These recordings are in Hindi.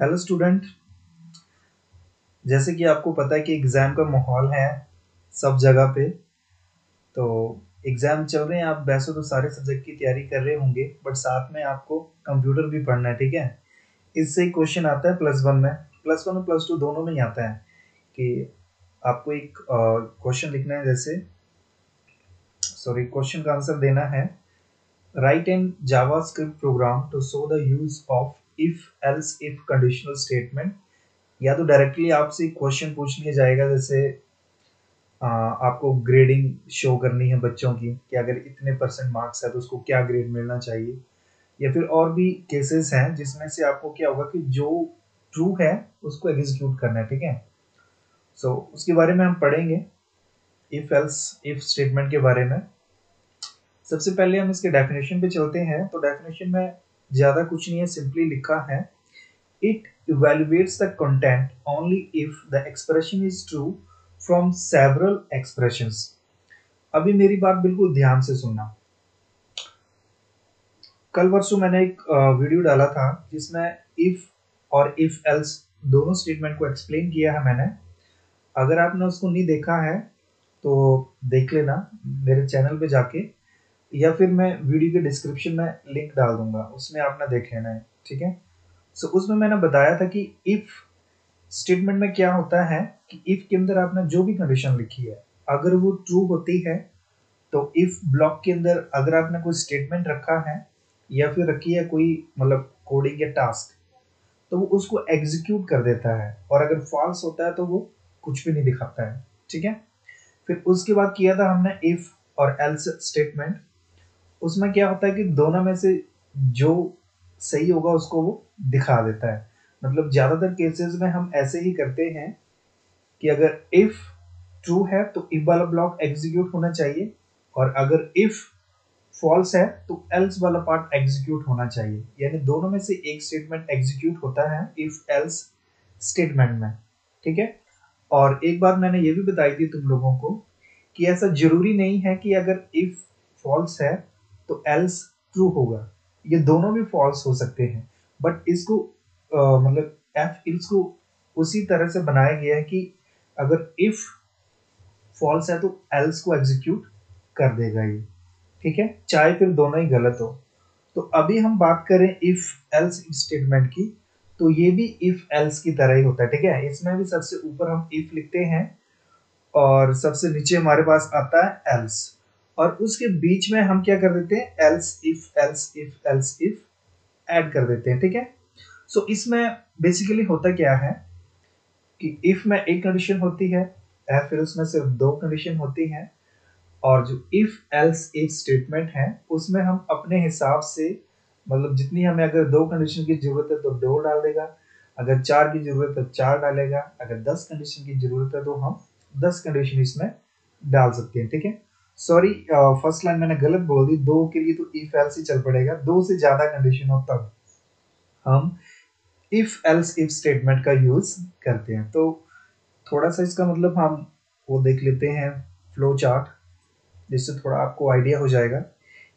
हेलो स्टूडेंट, जैसे कि आपको पता है कि एग्ज़ाम का माहौल है सब जगह पे, तो एग्ज़ाम चल रहे हैं। आप वैसे तो सारे सब्जेक्ट की तैयारी कर रहे होंगे, बट साथ में आपको कंप्यूटर भी पढ़ना है, ठीक है। इससे क्वेश्चन आता है प्लस वन और प्लस टू दोनों में ही आता है कि आपको एक क्वेश्चन लिखना है, क्वेश्चन का आंसर देना है। Write an JavaScript program to show the use of if else if conditional statement. या तो डायरेक्टली आपसे क्वेश्चन पूछ लिया जाएगा, जैसे आपको ग्रेडिंग शो करनी है बच्चों की कि अगर इतने % मार्क्स है तो उसको क्या ग्रेड मिलना चाहिए, या फिर और भी केसेस हैं जिसमें से आपको क्या होगा कि जो ट्रू है उसको एग्जीक्यूट करना है, ठीक है। सो उसके बारे में हम पढ़ेंगे, इफ एल्स इफ स्टेटमेंट के बारे में। सबसे पहले हम इसके डेफिनेशन पे चलते हैं। तो डेफिनेशन में ज़्यादा कुछ नहीं है, सिंपली लिखा है it evaluates the content only if the expression is true from several expressions. अभी मेरी बात बिल्कुल ध्यान से सुनना। कल परसों मैंने एक वीडियो डाला था जिसमें इफ और इफ एल्स दोनों स्टेटमेंट को एक्सप्लेन किया है मैंने। अगर आपने उसको नहीं देखा है तो देख लेना मेरे चैनल पे जाके, या फिर मैं वीडियो के डिस्क्रिप्शन में लिंक डाल दूंगा, उसमें आपने देख लेना है, ठीक है। सो उसमें मैंने बताया था कि इफ़ स्टेटमेंट में क्या होता है कि इफ़ के अंदर आपने जो भी कंडीशन लिखी है अगर वो ट्रू होती है तो इफ़ ब्लॉक के अंदर अगर आपने कोई स्टेटमेंट रखा है या फिर रखी है कोई मतलब कोडिंग या टास्क, तो वो उसको एग्जीक्यूट कर देता है, और अगर फॉल्स होता है तो वो कुछ भी नहीं दिखाता है, ठीक है। फिर उसके बाद किया था हमने इफ़ और एल्स स्टेटमेंट। उसमें क्या होता है कि दोनों में से जो सही होगा उसको वो दिखा देता है। मतलब ज़्यादातर केसेस में हम ऐसे ही करते हैं कि अगर इफ़ ट्रू है तो इफ वाला ब्लॉक एग्जीक्यूट होना चाहिए, और अगर इफ़ फॉल्स है तो एल्स वाला पार्ट एग्जीक्यूट होना चाहिए, यानी दोनों में से एक स्टेटमेंट एग्जीक्यूट होता है इफ़ एल्स स्टेटमेंट में, ठीक है। और एक बात मैंने ये भी बताई थी तुम लोगों को कि ऐसा जरूरी नहीं है कि अगर इफ़ फॉल्स है तो एल्स ट्रू होगा, ये दोनों भी फॉल्स हो सकते हैं। बट इसको मतलब एफ इल्स को उसी तरह से बनाया गया है कि अगर इफ फॉल्स है तो एल्स को एग्जीक्यूट कर देगा ये, ठीक है, चाहे फिर दोनों ही गलत हो। तो अभी हम बात करें इफ एल्स स्टेटमेंट की, तो ये भी इफ एल्स की तरह ही होता है, ठीक है। इसमें भी सबसे ऊपर हम इफ लिखते हैं और सबसे नीचे हमारे पास आता है एल्स, और उसके बीच में हम क्या कर देते हैं else if else if else if add कर देते हैं, ठीक है। सो इसमें बेसिकली होता क्या है कि इफ में एक कंडीशन होती है, फिर उसमें सिर्फ दो कंडीशन होती हैं, और जो इफ एल्स इफ स्टेटमेंट है उसमें हम अपने हिसाब से मतलब जितनी हमें अगर दो कंडीशन की जरूरत है तो दो डाल देगा, अगर चार की जरूरत है तो चार डालेगा, अगर 10 कंडीशन की जरूरत है तो हम 10 कंडीशन इसमें डाल सकते हैं, ठीक है। सॉरी, फर्स्ट लाइन मैंने गलत बोल दी, दो के लिए तो इफ एल्स ही चल पड़ेगा, दो से ज्यादा कंडीशन हो तब हम इफ एल्स इफ स्टेटमेंट का यूज करते हैं। तो थोड़ा सा इसका मतलब हम वो देख लेते हैं फ्लो चार्ट, जिससे थोड़ा आपको आइडिया हो जाएगा।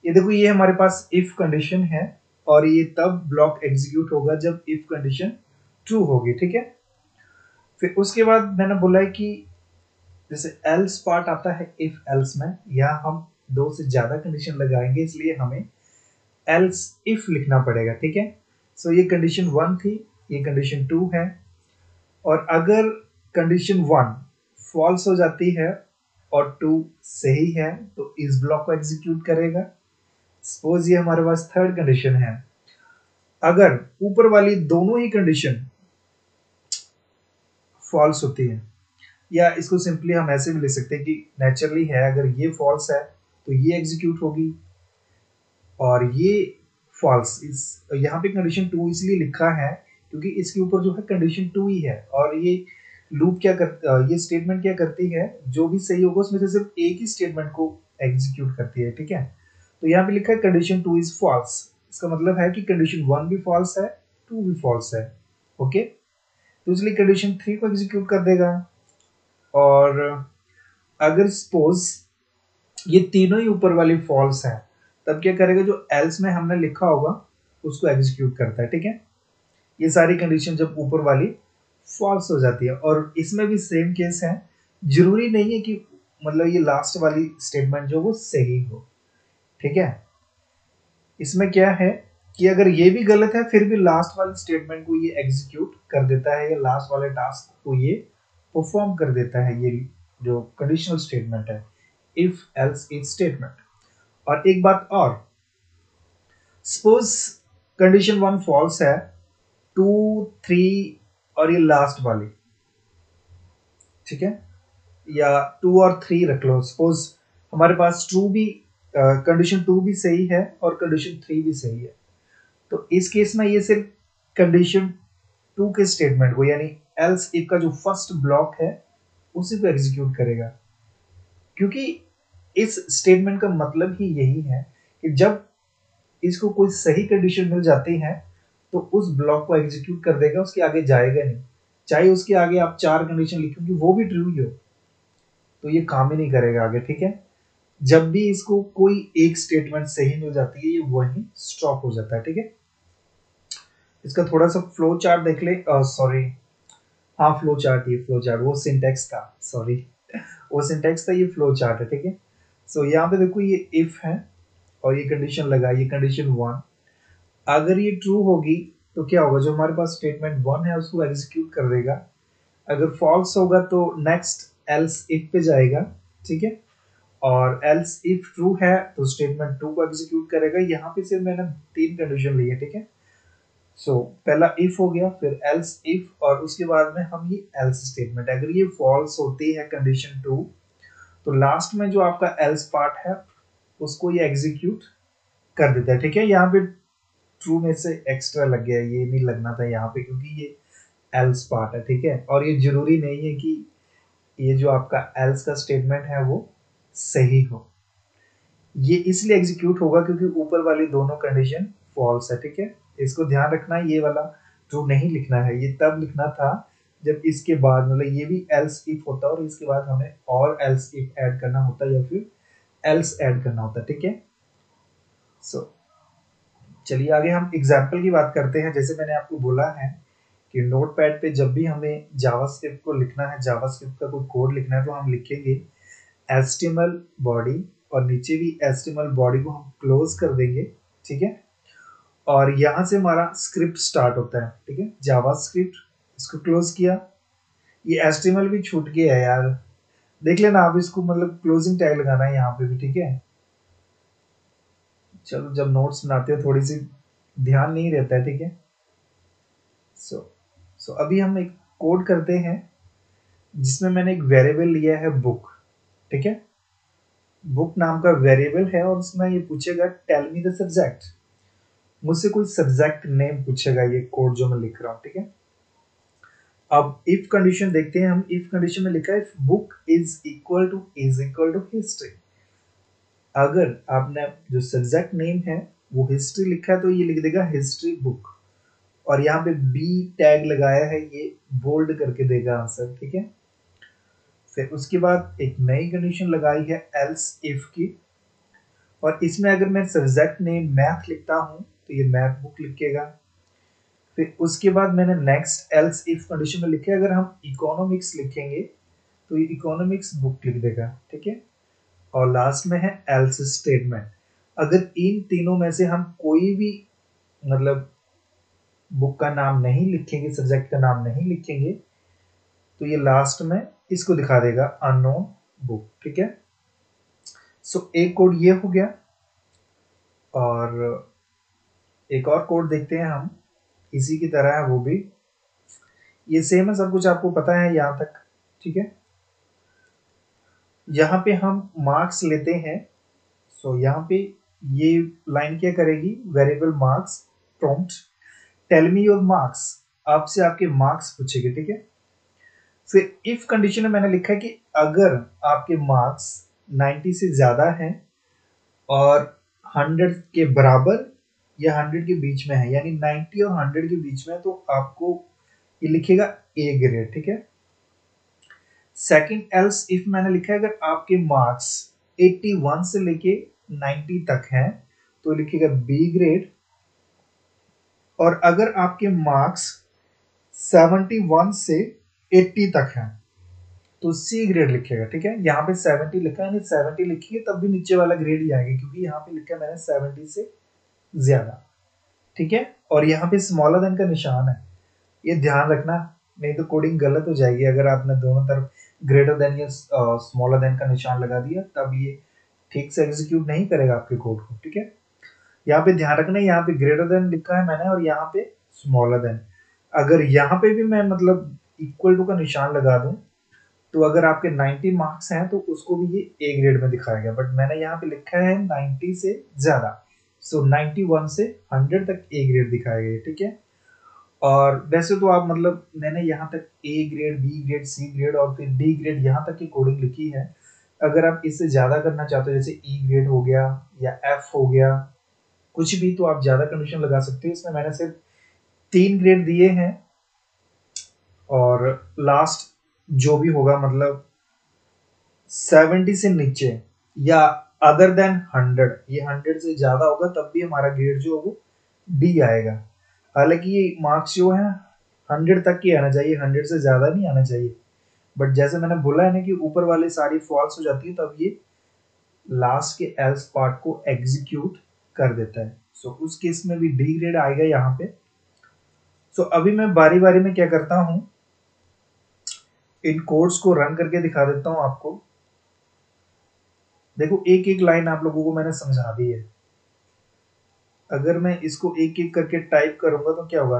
ये देखो, ये हमारे पास इफ कंडीशन है और ये तब ब्लॉक एग्जीक्यूट होगा जब इफ कंडीशन ट्रू होगी, ठीक है। फिर उसके बाद मैंने बोला है कि जैसे एल्स पार्ट आता है इफ एल्स में, या हम दो से ज्यादा कंडीशन लगाएंगे इसलिए हमें एल्स इफ लिखना पड़ेगा, ठीक है। सो ये कंडीशन 1 थी, ये कंडीशन 2 है, और अगर कंडीशन 1 फॉल्स हो जाती है और 2 सही है तो इस ब्लॉक को एग्जीक्यूट करेगा। सपोज ये हमारे पास थर्ड कंडीशन है, अगर ऊपर वाली दोनों ही कंडीशन फॉल्स होती है, या इसको सिंपली हम ऐसे भी लिख सकते हैं कि नेचुरली है, अगर ये फॉल्स है तो ये एग्जीक्यूट होगी और ये फॉल्स। इस यहाँ पे कंडीशन 2 इसलिए लिखा है क्योंकि इसके ऊपर जो है कंडीशन 2 ही है, और ये लूप क्या कर, ये स्टेटमेंट क्या करती है, जो भी सही होगा उसमें से सिर्फ एक ही स्टेटमेंट को एग्जीक्यूट करती है, ठीक है। तो यहाँ पे लिखा है कंडीशन 2 इज फॉल्स, इसका मतलब है कि कंडीशन 1 भी फॉल्स है, 2 भी फॉल्स है, ओके। तो इसलिए कंडीशन 3 को एग्जीक्यूट कर देगा, और अगर सपोज ये तीनों ही ऊपर वाली फॉल्स है तब क्या करेगा, जो एल्स में हमने लिखा होगा उसको एग्जीक्यूट करता है, ठीक है। ये सारी कंडीशन जब ऊपर वाली फॉल्स हो जाती है। और इसमें भी सेम केस है, जरूरी नहीं है कि मतलब ये लास्ट वाली स्टेटमेंट जो वो सही हो। ठीक है, इसमें क्या है कि अगर ये भी गलत है फिर भी लास्ट वाले स्टेटमेंट को ये एग्जीक्यूट कर देता है या लास्ट वाले टास्क को ये परफॉर्म कर देता है, ये जो कंडीशनल स्टेटमेंट है, इफ एल्स इफ स्टेटमेंट। और एक बात और, सपोज कंडीशन 1 फॉल्स है, 2, 3 और ये लास्ट वाली, ठीक है, या 2 और 3 रख लो। सपोज हमारे पास कंडीशन 2 भी सही है और कंडीशन 3 भी सही है, तो इस केस में ये सिर्फ कंडीशन 2 के स्टेटमेंट को यानी एल्स इफ का जो फर्स्ट ब्लॉक है उसी को एग्जीक्यूट करेगा, क्योंकि इस स्टेटमेंट का मतलब ही यही है कि जब इसको कोई सही कंडीशन मिल जाती है तो उस ब्लॉक को एग्जीक्यूट कर देगा, उसके आगे जाएगा नहीं, चाहे उसके आगे आप 4 कंडीशन लिखोगे वो भी ट्रू ही हो, तो ये काम ही नहीं करेगा आगे। ठीक है, जब भी इसको कोई एक स्टेटमेंट सही मिल जाती है ये वहीं स्टॉप हो जाता है। ठीक है, इसका थोड़ा सा फ्लो चार्ट देख ले, फ्लो चार्ट वो सिंटेक्स था, ये फ्लो चार्ट है। ठीक है, सो यहाँ पे देखो ये इफ है और ये कंडीशन लगा, ये कंडीशन 1, अगर ये ट्रू होगी तो क्या होगा, जो हमारे पास स्टेटमेंट 1 है उसको एग्जीक्यूट कर देगा, अगर फॉल्स होगा तो नेक्स्ट एल्स इफ पे जाएगा। ठीक है, और एल्स इफ ट्रू है तो स्टेटमेंट 2 को एग्जीक्यूट करेगा। यहाँ पे सिर्फ मैंने 3 कंडीशन ली है। ठीक है, सो पहला इफ हो गया, फिर एल्स इफ, और उसके बाद में हम ये एल्स स्टेटमेंट, अगर ये फॉल्स होती है कंडीशन 2 तो लास्ट में जो आपका एल्स पार्ट है उसको ये एग्जीक्यूट कर देता है। ठीक है, यहाँ पे ट्रू में से एक्स्ट्रा लग गया, ये नहीं लगना था यहाँ पे क्योंकि ये एल्स पार्ट है। ठीक है, और ये जरूरी नहीं है कि ये जो आपका एल्स का स्टेटमेंट है वो सही हो, ये इसलिए एग्जीक्यूट होगा क्योंकि ऊपर वाली दोनों कंडीशन फॉल्स है। ठीक है, इसको ध्यान रखना है, ये वाला ट्रू नहीं लिखना है, ये तब लिखना था जब इसके बाद मतलब ये भी एल्स इफ होता और इसके बाद हमें और एल्स इफ ऐड करना होता या फिर एल्स ऐड करना होता। ठीक है, सो चलिए आगे हम एग्जाम्पल की बात करते हैं। जैसे मैंने आपको बोला है कि नोटपैड पे जब भी हमें जावास्क्रिप्ट को लिखना है, जावास्क्रिप्ट का कोई कोड लिखना है, तो हम लिखेंगे HTML बॉडी और नीचे भी HTML बॉडी को हम क्लोज कर देंगे। ठीक है, और यहाँ से हमारा स्क्रिप्ट स्टार्ट होता है। ठीक है, जावास्क्रिप्ट, इसको क्लोज किया, ये HTML भी छूट गया है यार, देख लेना आप इसको, मतलब क्लोजिंग टैग लगाना है यहाँ पे भी। ठीक है, चलो जब नोट्स बनाते हो थोड़ी सी ध्यान नहीं रहता है। ठीक है, सो अभी हम एक कोड करते हैं जिसमें मैंने एक वेरिएबल लिया है बुक। ठीक है, बुक नाम का वेरिएबल है और उसमें ये पूछेगा टेल मी द सब्जेक्ट, मुझसे कोई सब्जेक्ट नेम पूछेगा ये कोड जो मैं लिख रहा हूँ। ठीक है, अब इफ कंडीशन देखते हैं हम, इफ कंडीशन में लिखा है book is equal to history, अगर आपने जो सब्जेक्ट नेम है वो हिस्ट्री लिखा है तो ये लिख देगा हिस्ट्री बुक, और यहाँ पे बी टैग लगाया है, ये बोल्ड करके देगा आंसर। ठीक है, फिर उसके बाद एक नई कंडीशन लगाई है एल्स इफ की, और इसमें अगर मैं सब्जेक्ट नेम मैथ लिखता हूँ तो ये मैथ बुक लिखेगा। फिर उसके बाद मैंने नेक्स्ट एल्स इफ कंडीशन में लिखे, अगर हम इकोनॉमिक्स लिखेंगे तो ये इकोनॉमिक्स बुक लिख देगा। ठीक है, और लास्ट में है एल्स स्टेटमेंट, अगर इन तीनों में से हम कोई भी मतलब बुक का नाम नहीं लिखेंगे, सब्जेक्ट का नाम नहीं लिखेंगे, तो ये लास्ट में इसको दिखा देगा अननोन बुक। ठीक है, सो एक कोड ये हो गया, और एक और कोड देखते हैं हम इसी की तरह है, वो भी ये सेम है, सब कुछ आपको पता है यहाँ तक। ठीक है, यहाँ पे हम मार्क्स लेते हैं, सो यहाँ पे ये लाइन क्या करेगी, variable marks prompt tell me your marks, आपसे आपके मार्क्स पूछेगी। ठीक है, फिर इफ कंडीशन में मैंने लिखा है कि अगर आपके मार्क्स 90 से ज्यादा हैं और 100 के बराबर या 100 के बीच में है, यानी 90 और 100 के बीच में, तो आपको ये लिखेगा ए ग्रेड। ठीक है, सेकंड एल्स इफ मैंने लिखा है अगर आपके मार्क्स 81 से लेके 90 तक हैं तो लिखेगा बी ग्रेड। और अगर आपके मार्क्स 71 से 80 तक हैं तो सी ग्रेड लिखिएगा। ठीक है, यहाँ पे 70 लिखा है, 70 लिखिए तब भी नीचे वाला ग्रेड ही आएगा, क्योंकि यहाँ पे लिखा है मैंने 70 से ज्यादा। ठीक है, और यहाँ पे स्मॉलर देन का निशान है, ये ध्यान रखना, नहीं तो कोडिंग गलत हो जाएगी। अगर आपने दोनों तरफ ग्रेटर देन या स्मॉलर देन का निशान लगा दिया तब ये ठीक से एग्जीक्यूट नहीं करेगा आपके कोड को। ठीक है, यहाँ पे ध्यान रखना, यहाँ पे ग्रेटर देन लिखा है मैंने और यहाँ पे स्मॉलर देन। अगर यहाँ पे भी मैं मतलब इक्वल टू का निशान लगा दूं तो अगर आपके 90 मार्क्स हैं तो उसको भी ये ए ग्रेड में दिखाएगा, बट मैंने यहाँ पे लिखा है 90 से ज्यादा, सो 91 से 100 तक ए ग्रेड दिखाएगा। ठीक है, और वैसे तो आप मतलब मैंने यहाँ तक A grade, B grade, C grade और फिर डी ग्रेड यहाँ तक की कोडिंग लिखी है। अगर आप इससे ज़्यादा करना चाहते हो, जैसे ई ग्रेड हो गया या एफ हो गया, कुछ भी, तो आप ज़्यादा कंडीशन लगा सकते हो। इसमें मैंने सिर्फ 3 ग्रेड दिए हैं और लास्ट जो भी होगा मतलब 70 से नीचे या अदर देन 100, ये 100 से ज़्यादा होगा तब भी हमारा ग्रेड जो होगा डी आएगा। हालांकि ये मार्क्स जो है 100 तक ही आना चाहिए, 100 से ज़्यादा नहीं आना चाहिए, बट जैसे मैंने बोला है ना कि ऊपर वाले सारी फॉल्स हो जाती है तब ये लास्ट के एल्स पार्ट को एग्जीक्यूट कर देता है। सो उस केस में भी डी ग्रेड आएगा यहाँ पे। सो अभी मैं बारी बारी में क्या करता हूँ, इन कोड्स को रन करके दिखा देता हूँ आपको। देखो एक एक लाइन आप लोगों को मैंने समझा दी है, अगर मैं इसको एक एक करके टाइप करूंगा तो क्या होगा,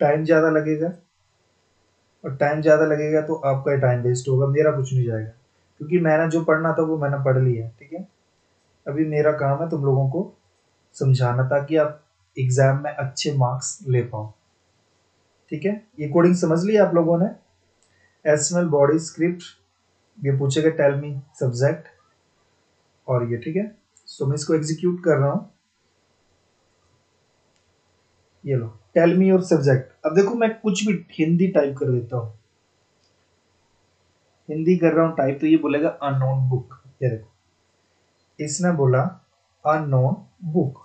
टाइम ज़्यादा लगेगा, और टाइम ज़्यादा लगेगा तो आपका टाइम वेस्ट होगा, मेरा कुछ नहीं जाएगा, क्योंकि मैंने जो पढ़ना था वो मैंने पढ़ लिया। ठीक है, अभी मेरा काम है तुम लोगों को समझाना ताकि आप एग्ज़ाम में अच्छे मार्क्स ले पाओ। ठीक है, ये कोडिंग समझ ली आप लोगों ने। HTML बॉडी स्क्रिप्ट, ये पूछेगा टेल मी सब्जेक्ट और ये। ठीक है, सो मैं इसको एग्जीक्यूट कर रहा हूँ। ये लो, टेल मी योर सब्जेक्ट। अब देखो मैं कुछ भी हिंदी टाइप कर देता हूँ, हिंदी कर रहा हूँ टाइप, तो ये बोलेगा अननोन बुक। ये देखो इसने बोला अननोन बुक,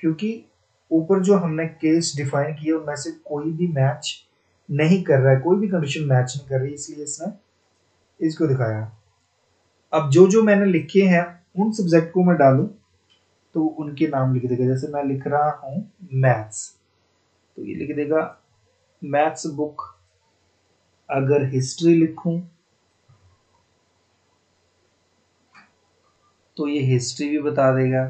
क्योंकि ऊपर जो हमने केस डिफाइन किया उनमें से कोई भी मैच नहीं कर रहा है, कोई भी कंडीशन मैच नहीं कर रही, इसलिए इसने इसको दिखाया। अब जो जो मैंने लिखे हैं उन सब्जेक्ट को मैं डालूं तो उनके नाम लिख देगा, जैसे मैं लिख रहा हूँ मैथ्स तो ये लिख देगा मैथ्स बुक। अगर हिस्ट्री लिखूं तो ये हिस्ट्री भी बता देगा,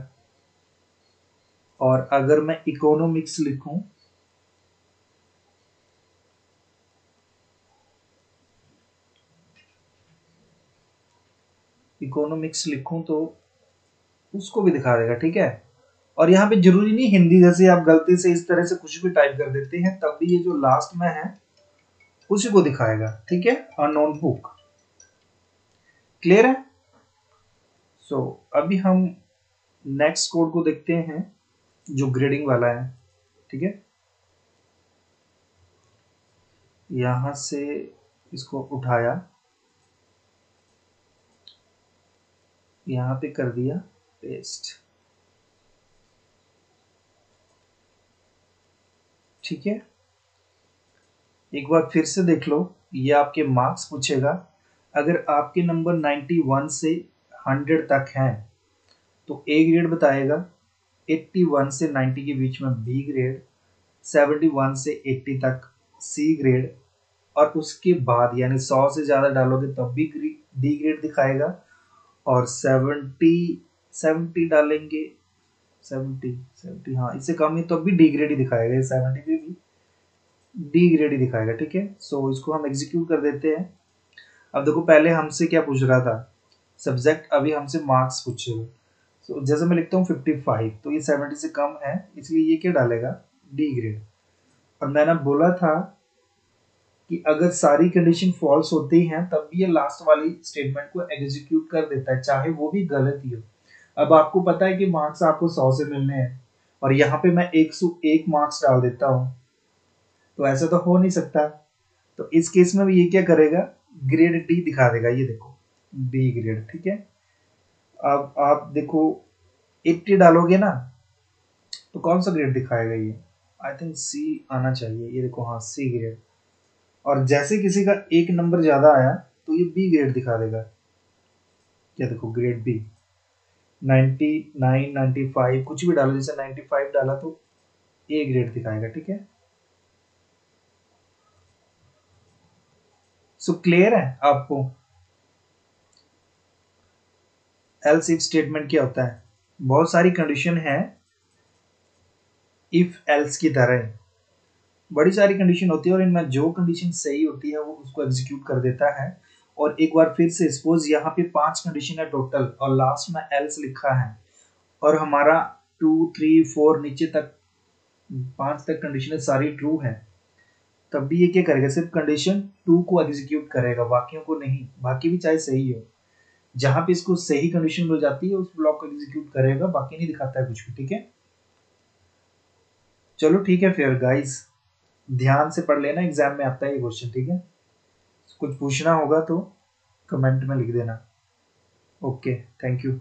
और अगर मैं इकोनॉमिक्स लिखूं तो उसको भी दिखा देगा। ठीक है, और यहाँ पे जरूरी नहीं हिंदी, जैसे आप गलती से इस तरह से कुछ भी टाइप कर देते हैं तब भी ये जो लास्ट में है उसी को दिखाएगा। ठीक है, अननोन बुक, क्लियर है। सो अभी हम नेक्स्ट कोड को देखते हैं जो ग्रेडिंग वाला है। ठीक है, यहां से इसको उठाया, यहाँ पे कर दिया पेस्ट। ठीक है, एक बार फिर से देख लो, ये आपके मार्क्स पूछेगा। अगर आपके नंबर 91 से 100 तक हैं तो ए ग्रेड बताएगा, 81 से 90 के बीच में बी ग्रेड, 71 से 80 तक सी ग्रेड, और उसके बाद यानी 100 से ज़्यादा डालोगे तब भी डी ग्रेड दिखाएगा, और 70 डालेंगे, 70 हाँ इससे कम है तो भी डी ग्रेड ही दिखाएगा, 70 पे भी डी ग्रेड ही दिखाएगा। ठीक है, सो इसको हम एग्जीक्यूट कर देते हैं। अब देखो पहले हमसे क्या पूछ रहा था, सब्जेक्ट, अभी हमसे मार्क्स पूछेगा। सो जैसे मैं लिखता हूँ 55 तो ये 70 से कम है, इसलिए ये क्या डालेगा, डी ग्रेड। और मैंने बोला था कि अगर सारी कंडीशन फॉल्स होती हैं तब भी ये लास्ट वाली स्टेटमेंट को एग्जीक्यूट कर देता है, चाहे वो भी गलत ही हो। अब आपको पता है कि मार्क्स आपको 100 से मिलने हैं और यहाँ पे मैं 101 मार्क्स डाल देता हूँ, तो ऐसा तो हो नहीं सकता। तो इस केस में भी ये क्या करेगा, ग्रेड डी दिखा देगा। ये देखो बी ग्रेड। ठीक है, अब आप देखो 80 डालोगे ना तो कौन सा ग्रेड दिखाएगा, ये आई थिंक सी आना चाहिए, ये देखो हाँ सी ग्रेड। और जैसे किसी का एक नंबर ज़्यादा आया तो ये बी ग्रेड दिखा देगा, ये देखो ग्रेड बी 99, 95 कुछ भी डालो, जैसे 95 डाला तो ए ग्रेड दिखाएगा। ठीक है, सो क्लियर है आपको एल्स इफ स्टेटमेंट क्या होता है। बहुत सारी कंडीशन है इफ एल्स की तरह, बड़ी सारी कंडीशन होती है और इनमें जो कंडीशन सही होती है वो उसको एग्जीक्यूट कर देता है। और एक बार फिर से सपोज यहाँ पे 5 कंडीशन है टोटल और लास्ट में एल्स लिखा है और हमारा 2, 3, 4 नीचे तक 5 तक कंडीशन सारी ट्रू है, तब भी ये क्या करेगा, सिर्फ कंडीशन 2 को एग्जीक्यूट करेगा, बाकियों को नहीं। बाकी भी चाहे सही हो, जहाँ पे इसको सही कंडीशन मिल जाती है उस ब्लॉक को एग्जीक्यूट करेगा, बाकी नहीं दिखाता है कुछ भी। ठीक है, चलो ठीक है फिर गाइस, ध्यान से पढ़ लेना, एग्जाम में आता है ये क्वेश्चन। ठीक है, कुछ पूछना होगा तो कमेंट में लिख देना। Okay, thank you.